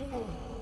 Oh.